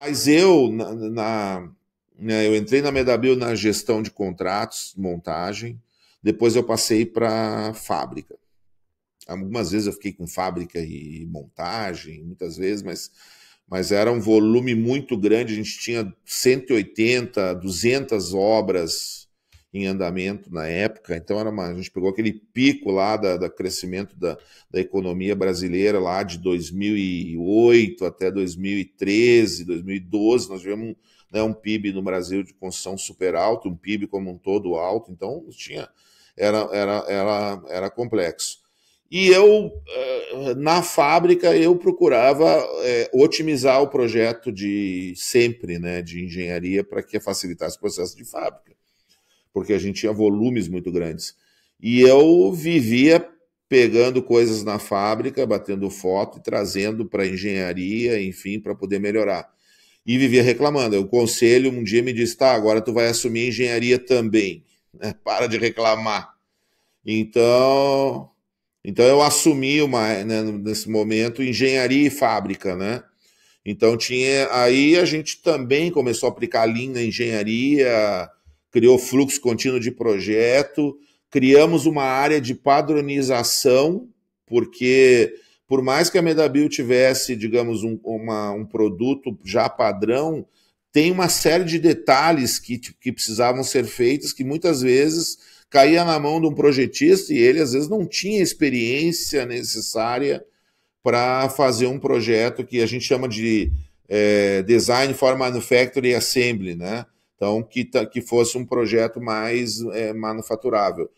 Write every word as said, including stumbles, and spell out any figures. Mas eu, na, na, né, eu entrei na Medabil na gestão de contratos, montagem, depois eu passei para fábrica. Algumas vezes eu fiquei com fábrica e montagem, muitas vezes, mas, mas era um volume muito grande, a gente tinha cento e oitenta, duzentas obras em andamento na época, então era uma, a gente pegou aquele pico lá da, da crescimento da, da economia brasileira lá de dois mil e oito até dois mil e treze, dois mil e doze, nós tivemos um, né, um P I B no Brasil de construção super alto, um P I B como um todo alto, então tinha, era, era, era, era complexo. E eu, na fábrica, eu procurava é, otimizar o projeto de sempre, né, de engenharia, para que facilitasse o processo de fábrica, porque a gente tinha volumes muito grandes. E eu vivia pegando coisas na fábrica, batendo foto e trazendo para engenharia, enfim, para poder melhorar. E vivia reclamando. O conselho um dia me disse, tá, agora tu vai assumir a engenharia também, né? Para de reclamar. Então... Então eu assumi uma, né, nesse momento engenharia e fábrica, né? Então tinha, aí a gente também começou a aplicar Lean na engenharia, criou fluxo contínuo de projeto, criamos uma área de padronização, porque por mais que a Medabil tivesse, digamos, um, uma, um produto já padrão, tem uma série de detalhes que, que precisavam ser feitos, que muitas vezes caía na mão de um projetista e ele, às vezes, não tinha experiência necessária para fazer um projeto que a gente chama de é, Design for Manufacturing Assembly, né? Então, que, que fosse um projeto mais é, manufaturável.